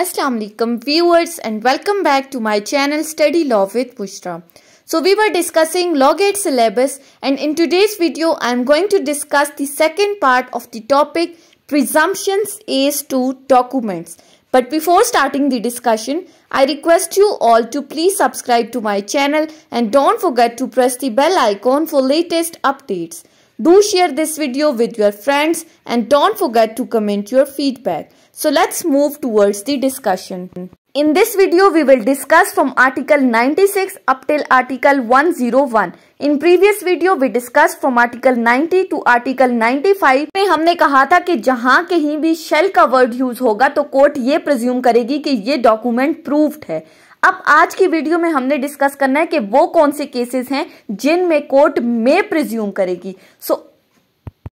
अस्सलाम वालेकुम viewers and welcome back to my channel study law with Bushra. So we were discussing law gate syllabus and in today's video I am going to discuss the second part of the topic presumptions as to documents. But before starting the discussion, I request you all to please subscribe to my channel and don't forget to press the bell icon for latest updates. Do share this video with your friends and don't forget to comment your feedback. So let's move towards the discussion. In this video we will discuss from article 96 up till article 101. In previous video we discussed from article 90 to article 95 में हमने कहा था कि जहाँ कहीं भी shall का word use होगा तो कोर्ट ये presume करेगी कि ये डॉक्यूमेंट प्रूव्ड है। अब आज की वीडियो में हमने डिस्कस करना है कि वो कौन से केसेस हैं जिनमें कोर्ट में प्रिज्यूम करेगी।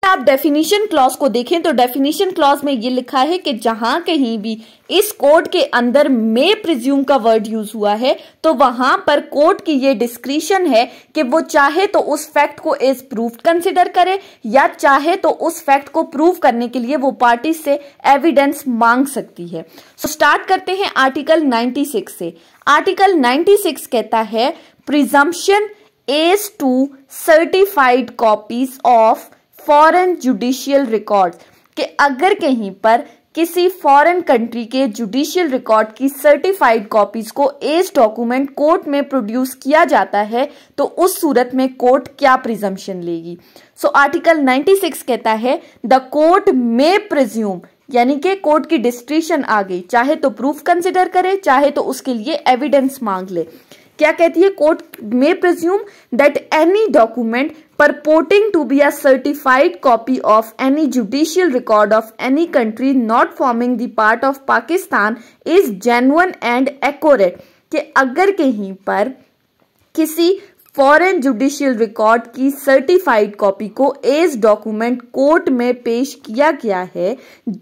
आप डेफिनेशन क्लॉज को देखें तो डेफिनेशन क्लॉज में ये लिखा है कि जहां कहीं भी इस कोड के अंदर मे प्रिज्यूम का वर्ड यूज हुआ है तो वहां पर कोर्ट की ये डिस्क्रिशन है कि वो चाहे तो उस फैक्ट को एज प्रूफ कंसिडर करे या चाहे तो उस फैक्ट को प्रूव करने के लिए वो पार्टी से एविडेंस मांग सकती है। सो स्टार्ट करते हैं आर्टिकल 96 से। आर्टिकल 96 कहता है presumption as to certified copies of foreign judicial record कि अगर कहीं पर किसी फॉरेन कंट्री के जुडिशियल रिकॉर्ड की सर्टिफाइड कॉपीज को एज डॉक्यूमेंट कोर्ट में प्रोड्यूस किया जाता है तो उस सूरत में कोर्ट क्या प्रिजम्पशन लेगी। सो आर्टिकल 96 कहता है द कोर्ट मे प्रिज्यूम, यानी कि कोर्ट की डिस्क्रिशन आ गई, चाहे तो प्रूफ कंसिडर करे चाहे तो उसके लिए एविडेंस मांग ले। क्या कहती है? Court may presume that any document purporting to be a certified copy of any judicial record of any country not forming the part of Pakistan is genuine and accurate कि अगर कहीं पर किसी फॉरेन जुडिशियल रिकॉर्ड की certified copy को as document court में पेश किया गया है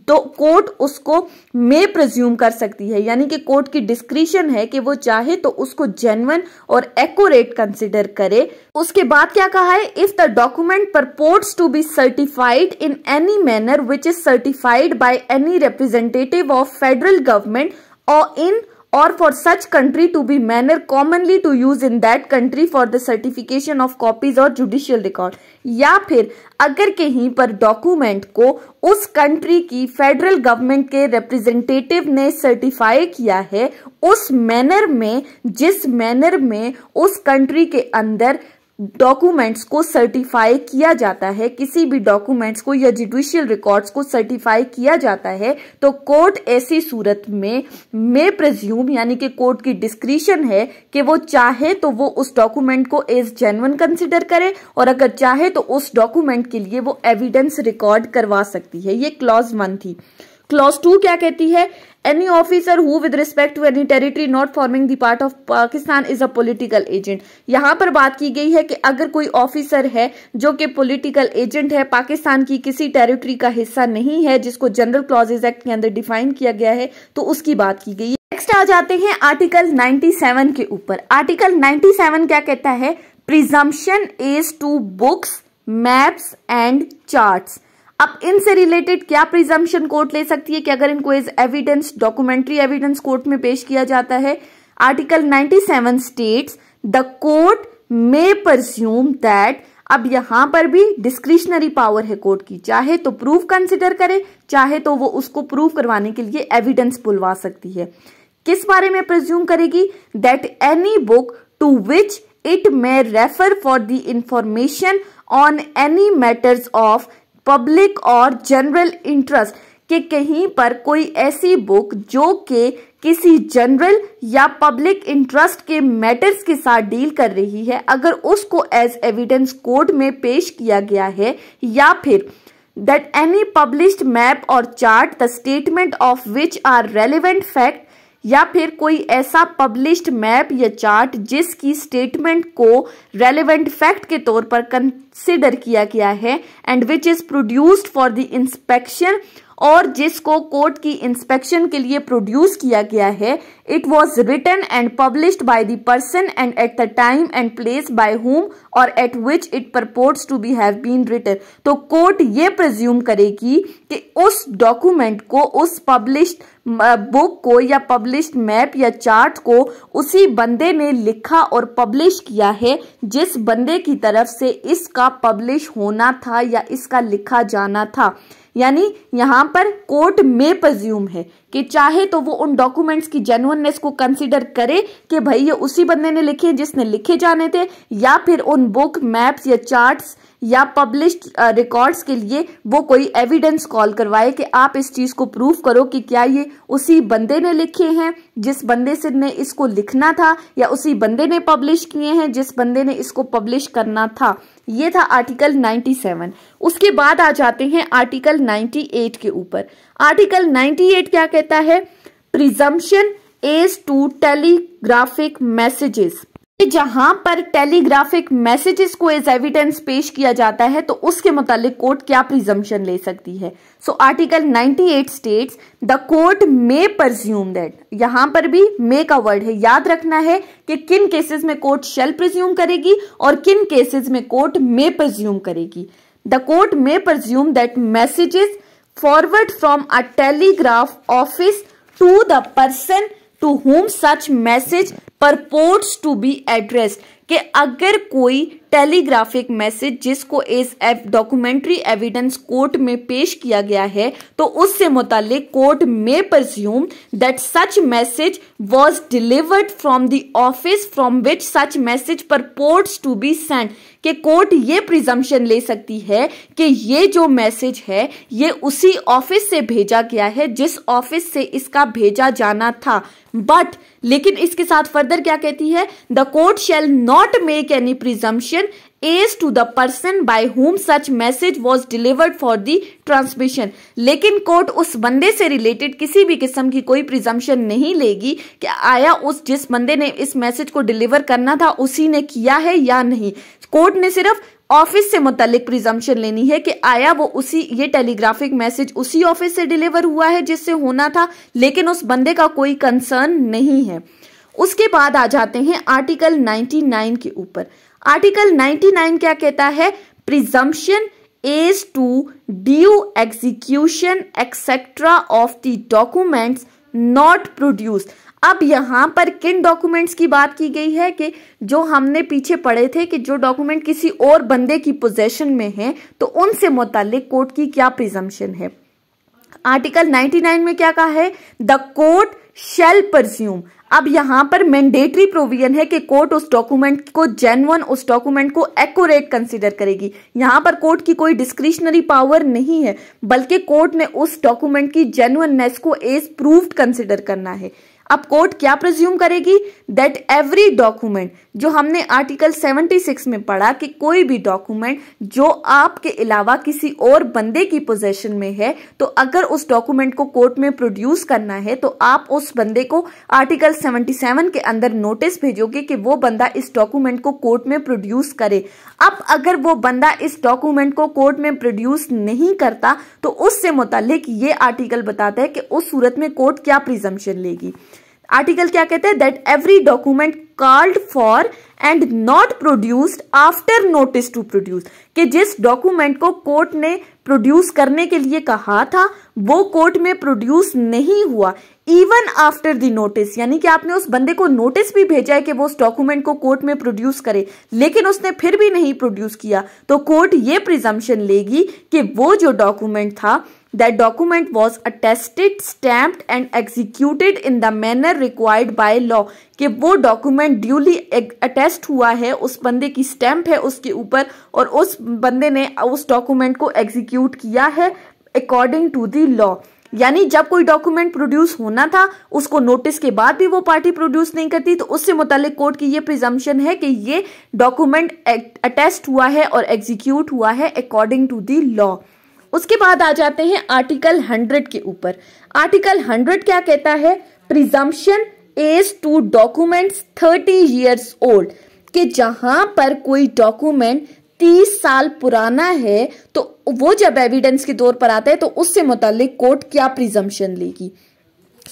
तो कोर्ट उसको मे प्रिज्यूम कर सकती है, यानी कि कोर्ट की डिस्क्रिशन है कि वो चाहे तो उसको जेन्युइन और एक्यूरेट कंसिडर करे। उसके बाद क्या कहा है? If the document purports to be certified in any manner which is certified by any representative of federal government or in or for such country to be manner commonly to use in that country for the certification of copies or judicial record, या फिर अगर कहीं पर document को उस country की federal government के representative ने सर्टिफाई किया है उस मैनर में जिस मैनर में उस कंट्री के अंदर डॉक्यूमेंट्स को सर्टिफाई किया जाता है, किसी भी डॉक्यूमेंट्स को या जुडिशियल रिकॉर्ड्स को सर्टिफाई किया जाता है तो कोर्ट ऐसी सूरत में प्रिज्यूम, यानी कि कोर्ट की डिस्क्रिशन है कि वो चाहे तो वो उस डॉक्यूमेंट को एज जेन्युइन कंसिडर करे और अगर चाहे तो उस डॉक्यूमेंट के लिए वो एविडेंस रिकॉर्ड करवा सकती है। ये क्लॉज 1 थी। क्लॉज 2 क्या कहती है? Any officer who with respect to any territory not forming the part of Pakistan is a political agent. यहाँ पर बात की गई है कि अगर कोई ऑफिसर है जो कि पॉलिटिकल एजेंट है, पाकिस्तान की किसी टेरिटरी का हिस्सा नहीं है जिसको जनरल क्लॉजेज एक्ट के अंदर डिफाइन किया गया है, तो उसकी बात की गई है। नेक्स्ट आ जाते हैं आर्टिकल 97 के ऊपर। आर्टिकल 97 क्या कहता है? Presumption is to books, maps and charts. अब इनसे रिलेटेड क्या प्रिजम्पशन कोर्ट ले सकती है कि अगर इनको as evidence, documentary evidence court में पेश किया जाता है। Article 97 states the court may presume that, अब यहाँ पर भी डिस्क्रिशनरी पावर है कोर्ट की, चाहे तो प्रूफ कंसिडर करे चाहे तो वो उसको प्रूफ करवाने के लिए एविडेंस बुलवा सकती है। किस बारे में प्रिज्यूम करेगी? That any book to which it may refer for the information on any matters of public or general interest कि कहीं पर कोई ऐसी बुक जो कि किसी जनरल या पब्लिक इंटरेस्ट के मैटर्स के साथ डील कर रही है अगर उसको एज एविडेंस कोर्ट में पेश किया गया है, या फिर that any published map or chart the statement of which are relevant fact, या फिर कोई ऐसा पब्लिश्ड मैप या चार्ट जिसकी स्टेटमेंट को रेलेवेंट फैक्ट के तौर पर कंसिडर किया गया है and which is produced for the inspection और जिसको कोर्ट की इंस्पेक्शन के लिए प्रोड्यूस किया गया है, it was written and published by the person and at the time and place by whom or at which it purports to be have been written. तो court ये प्रिज्यूम करेगी कि उस डॉक्यूमेंट को, उस पब्लिश्ड बुक को या published map या चार्ट को उसी बंदे ने लिखा और पब्लिश किया है जिस बंदे की तरफ से इसका पब्लिश होना था या इसका लिखा जाना था। यानी यहाँ पर कोर्ट में प्रिज्यूम है कि चाहे तो वो उन डॉक्यूमेंट्स की जेन्युइननेस को कंसिडर करे कि भाई ये उसी बंदे ने लिखे जिसने लिखे जाने थे, या फिर उन बुक मैप्स या चार्ट्स या पब्लिश्ड रिकॉर्ड्स के लिए वो कोई एविडेंस कॉल करवाए कि आप इस चीज़ को प्रूव करो कि क्या ये उसी बंदे ने लिखे हैं जिस बंदे से ने इसको लिखना था, या उसी बंदे ने पब्लिश किए हैं जिस बंदे ने इसको पब्लिश करना था। ये था आर्टिकल 97। उसके बाद आ जाते हैं आर्टिकल 98 के ऊपर। आर्टिकल 98 क्या कहता है? Presumption as to telegraphic messages. जहां पर टेलीग्राफिक मैसेजेस को एज एविडेंस पेश किया जाता है तो उसके मुतालिक कोर्ट क्या प्रिजम्पशन ले सकती है। So article 98 states the court may presume that. यहां पर भी मे का वर्ड है, याद रखना है कि किन केसेस में कोर्ट शैल प्रिज्यूम करेगी और किन केसेस में कोर्ट मे प्रिज्यूम करेगी। The court may presume that messages forward from a telegraph office to the person to whom such message purports to be addressed. कि अगर कोई टेलीग्राफिक मैसेज जिसको as documentary evidence court में पेश किया गया है तो उससे मुतालिक कोर्ट में presume that such message was delivered from the office from which such message purports to be sent. कि कोर्ट ये प्रिजम्पशन ले सकती है कि ये जो मैसेज है ये उसी ऑफिस से भेजा गया है जिस ऑफिस से इसका भेजा जाना था। बट लेकिन इसके साथ फर्दर क्या कहती है? The court shall not make any presumption as to the person by whom such message was delivered for the transmission. लेकिन कोर्ट उस बंदे से रिलेटेड किसी भी किस्म की कोई प्रिजम्पशन नहीं लेगी कि आया उस जिस बंदे ने इस मैसेज को डिलीवर करना था उसी ने किया है या नहीं। कोर्ट ने सिर्फ ऑफिस से मुतालिक प्रिजम्पशन लेनी है कि आया वो उसी, ये टेलीग्राफिक मैसेज उसी ऑफिस से डिलीवर हुआ है जिससे होना था, लेकिन उस बंदे का कोई कंसर्न नहीं है। उसके बाद आ जाते हैं आर्टिकल 99 के ऊपर। आर्टिकल 99 क्या कहता है? Presumption as to due execution etcetera of the documents not produced. अब यहाँ पर किन डॉक्यूमेंट्स की बात की गई है कि जो हमने पीछे पढ़े थे कि जो डॉक्यूमेंट किसी और बंदे की पोजेशन में है तो उनसे मुतालिक कोर्ट की क्या प्रिजम्पशन है। आर्टिकल 99 में क्या कहा है? The court shall presume. अब यहाँ पर मैंडेटरी प्रोविजन है कि कोर्ट उस डॉक्यूमेंट को जेन्युइन, उस डॉक्यूमेंट को एक्यूरेट कंसीडर करेगी। यहाँ पर कोर्ट की कोई डिस्क्रिशनरी पावर नहीं है, बल्कि कोर्ट ने उस डॉक्यूमेंट की जेन्युइननेस को एज प्रूव्ड कंसीडर करना है। अब कोर्ट क्या प्रिज्यूम करेगी? दैट एवरी डॉक्यूमेंट, जो हमने आर्टिकल 76 में पढ़ा कि कोई भी डॉक्यूमेंट जो आपके अलावा किसी और बंदे की पोजेशन में है तो अगर उस डॉक्यूमेंट को कोर्ट में प्रोड्यूस करना है तो आप उस बंदे को आर्टिकल 77 के अंदर नोटिस भेजोगे कि वो बंदा इस डॉक्यूमेंट को कोर्ट में प्रोड्यूस करे। अब अगर वो बंदा इस डॉक्यूमेंट को कोर्ट में प्रोड्यूस नहीं करता तो उससे मुतालिक ये आर्टिकल बताता है कि उस सूरत में कोर्ट क्या प्रिजम्पशन लेगी। आर्टिकल क्या कहते हैं? That every document called for and not produced after notice to produce. कि जिस डॉक्यूमेंट को कोर्ट ने प्रोड्यूस करने के लिए कहा था वो कोर्ट में प्रोड्यूस नहीं हुआ इवन आफ्टर द नोटिस। यानी कि आपने उस बंदे को नोटिस भी भेजा है कि वो उस डॉक्यूमेंट को कोर्ट में प्रोड्यूस करे, लेकिन उसने फिर भी नहीं प्रोड्यूस किया, तो कोर्ट ये प्रिजम्पशन लेगी कि वो जो डॉक्यूमेंट था That document was attested, stamped and executed in the manner required by law. कि वो डॉक्यूमेंट ड्यूली अटेस्ट हुआ है, उस बंदे की स्टैम्प है उसके ऊपर और उस बंदे ने उस डॉक्यूमेंट को एग्जीक्यूट किया है अकॉर्डिंग टू द लॉ। यानी जब कोई डॉक्यूमेंट प्रोड्यूस होना था उसको नोटिस के बाद भी वो पार्टी प्रोड्यूस नहीं करती तो उससे मुतालिक कोर्ट की ये प्रिजम्पशन है कि ये डॉक्यूमेंट अटेस्ट हुआ है और एग्जीक्यूट हुआ है अकॉर्डिंग टू द लॉ। उसके बाद आ जाते हैं आर्टिकल 100 के ऊपर। आर्टिकल 100 क्या कहता है? Presumption as to documents 30 years old। कि जहां पर कोई डॉक्यूमेंट 30 साल पुराना है, तो वो जब एविडेंस के तौर पर आता है तो उससे मुतालिक कोर्ट क्या प्रिजम्पशन लेगी.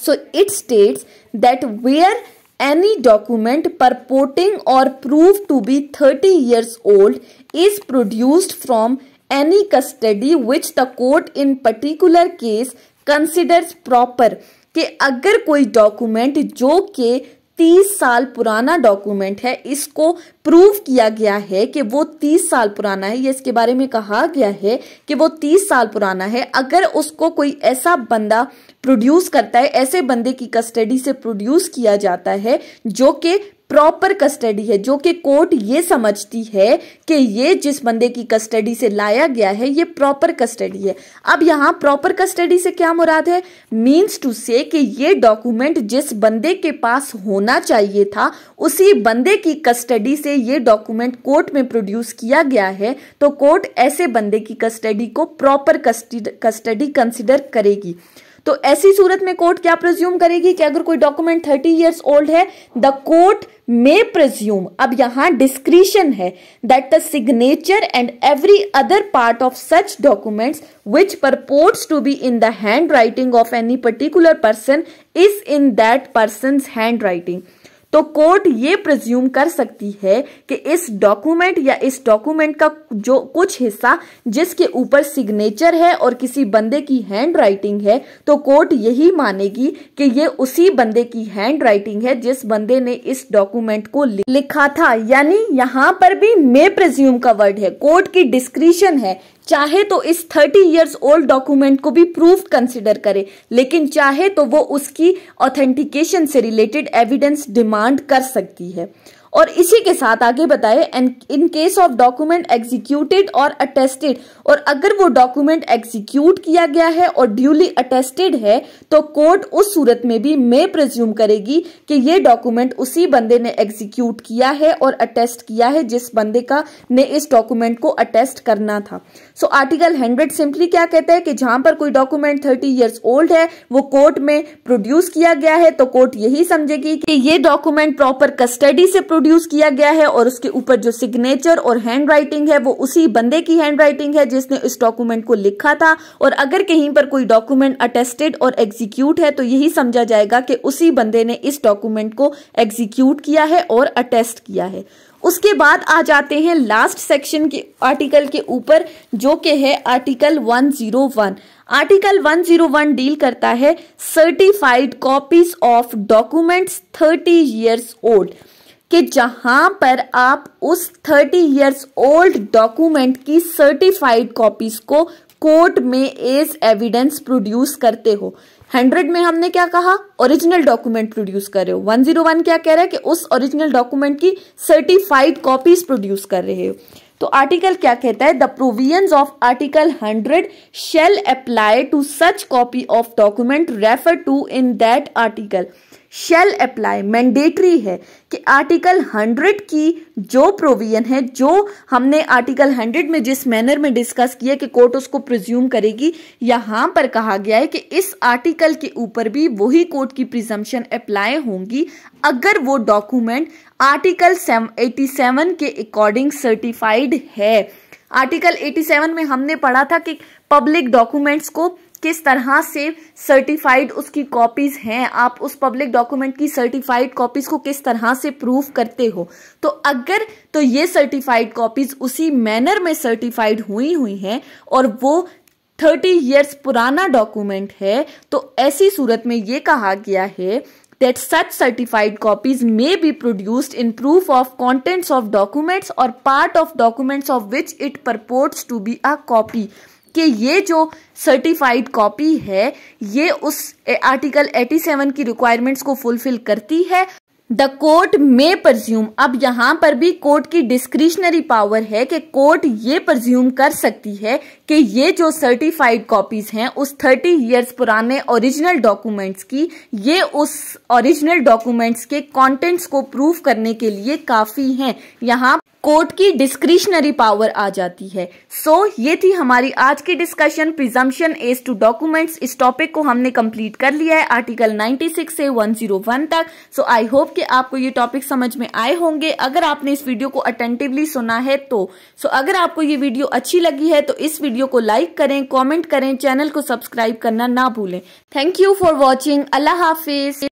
So it states that where any document purporting or proved to be 30 years old is produced from any custody which the court in particular case considers proper. कि अगर कोई डॉक्यूमेंट जो के 30 साल पुराना डॉक्यूमेंट है, इसको प्रूव किया गया है कि वो 30 साल पुराना है, ये इसके बारे में कहा गया है कि वो 30 साल पुराना है, अगर उसको कोई ऐसा बंदा प्रोड्यूस करता है, ऐसे बंदे की कस्टडी से प्रोड्यूस किया जाता है जो कि प्रॉपर कस्टडी है, जो कि कोर्ट ये समझती है कि ये जिस बंदे की कस्टडी से लाया गया है ये प्रॉपर कस्टडी है. अब यहाँ प्रॉपर कस्टडी से क्या मुराद है? मीन्स टू से कि ये डॉक्यूमेंट जिस बंदे के पास होना चाहिए था उसी बंदे की कस्टडी से ये डॉक्यूमेंट कोर्ट में प्रोड्यूस किया गया है, तो कोर्ट ऐसे बंदे की कस्टडी को प्रॉपर कस्टडी कंसिडर करेगी. तो ऐसी सूरत में कोर्ट क्या प्रिज्यूम करेगी कि अगर कोई डॉक्यूमेंट 30 इयर्स ओल्ड है, द कोर्ट मे प्रिज्यूम, अब यहां डिस्क्रिशन है, that the signature and every other part of such documents which purports to be in the hand writing of any particular person is in that person's hand writing. तो court ये presume कर सकती है कि इस document या इस document का जो कुछ हिस्सा जिसके ऊपर सिग्नेचर है और किसी बंदे की हैंड राइटिंग है, तो कोर्ट यही मानेगी कि ये उसी बंदे की हैंड राइटिंग है जिस बंदे ने इस डॉक्यूमेंट को लिखा था. यानी यहाँ पर भी मे प्रिज्यूम का वर्ड है, कोर्ट की डिस्क्रिशन है, चाहे तो इस 30 इयर्स ओल्ड डॉक्यूमेंट को भी प्रूफ कंसिडर करे, लेकिन चाहे तो वो उसकी ऑथेंटिकेशन से रिलेटेड एविडेंस डिमांड कर सकती है. और इसी के साथ आगे बताए, and in case of document executed or attested, और अगर वो डॉक्यूमेंट एग्जीक्यूट किया गया है और ड्यूली अटेस्टेड है, तो कोर्ट उस सूरत में भी मे प्रिज्यूम करेगी कि ये डॉक्यूमेंट उसी बंदे ने एग्जीक्यूट किया है और अटेस्ट किया है जिस बंदे का ने इस डॉक्यूमेंट को अटेस्ट करना था. सो आर्टिकल 100 सिंपली क्या कहता है कि जहां पर कोई डॉक्यूमेंट 30 इयर्स ओल्ड है, वो कोर्ट में प्रोड्यूस किया गया है, तो कोर्ट यही समझेगी कि ये डॉक्यूमेंट प्रॉपर कस्टडी से प्रोड्यूस किया गया है और उसके ऊपर जो सिग्नेचर और हैंड राइटिंग है वो उसी बंदे की हैंड राइटिंग है जिसने इस डॉक्यूमेंट को लिखा था, और अगर कहीं पर कोई डॉक्यूमेंट अटेस्टेड और एग्जीक्यूट है तो यही समझा जाएगा कि उसी बंदे ने इस डॉक्यूमेंट को एग्जीक्यूट किया है और अटेस्ट किया है. उसके बाद आ जाते हैं लास्ट सेक्शन के आर्टिकल के ऊपर, जो कि है आर्टिकल 101. आर्टिकल 101 डील करता है certified copies of documents 30 years old, कि जहां पर आप उस 30 इयर्स ओल्ड डॉक्यूमेंट की सर्टिफाइड कॉपीज को कोर्ट में एज एविडेंस प्रोड्यूस करते हो. 100 में हमने क्या कहा? ओरिजिनल डॉक्यूमेंट प्रोड्यूस कर रहे हो. 101 क्या कह रहा है कि उस ओरिजिनल डॉक्यूमेंट की सर्टिफाइड कॉपीज प्रोड्यूस कर रहे हो. तो आर्टिकल क्या कहता है? The provisions of article 100 shall apply to such copy of document refer to in that article. Shall apply mandatory है कि आर्टिकल 100 की जो प्रोविजन है, जो हमने आर्टिकल 100 में जिस मैनर में डिस्कस किया कि कोर्ट उसको प्रिज्यूम करेगी, यहाँ पर कहा गया है कि इस आर्टिकल के ऊपर भी वही कोर्ट की प्रिजम्पशन अप्लाई होंगी अगर वो डॉक्यूमेंट आर्टिकल 87 के अकॉर्डिंग सर्टिफाइड है. आर्टिकल 87 में हमने पढ़ा था कि पब्लिक डॉक्यूमेंट्स को किस तरह से सर्टिफाइड उसकी कॉपीज हैं, आप उस पब्लिक डॉक्यूमेंट की सर्टिफाइड कॉपीज को किस तरह से प्रूफ करते हो. तो अगर तो ये सर्टिफाइड कॉपीज उसी मैनर में सर्टिफाइड हुई हैं और वो 30 इयर्स पुराना डॉक्यूमेंट है, तो ऐसी सूरत में ये कहा गया है that such certified copies may be produced in proof of contents of documents or part of documents of which it purports to be a copy. कि ये जो सर्टिफाइड कॉपी है ये उस आर्टिकल 87 की रिक्वायरमेंट्स को फुलफिल करती है. द कोर्ट में प्रज्यूम, अब यहाँ पर भी कोर्ट की डिस्क्रिशनरी पावर है कि कोर्ट ये प्रज्यूम कर सकती है कि ये जो सर्टिफाइड कॉपीज हैं उस 30 इयर्स पुराने ओरिजिनल डॉक्यूमेंट्स की, ये उस ओरिजिनल डॉक्यूमेंट्स के कंटेंट्स को प्रूफ करने के लिए काफ़ी हैं. यहाँ कोर्ट की डिस्क्रिशनरी पावर आ जाती है। सो ये थी हमारी आज की discussion presumption as to documents. इस टॉपिक को हमने कंप्लीट कर लिया है आर्टिकल 96 से 101 तक। सो आई होप कि आपको ये टॉपिक समझ में आए होंगे। अगर आपने इस वीडियो को अटेंटिवली सुना है तो अगर आपको ये वीडियो अच्छी लगी है तो इस वीडियो को लाइक करें, कॉमेंट करें, चैनल को सब्सक्राइब करना ना भूलें। Thank you for watching. अल्लाह हाफिज।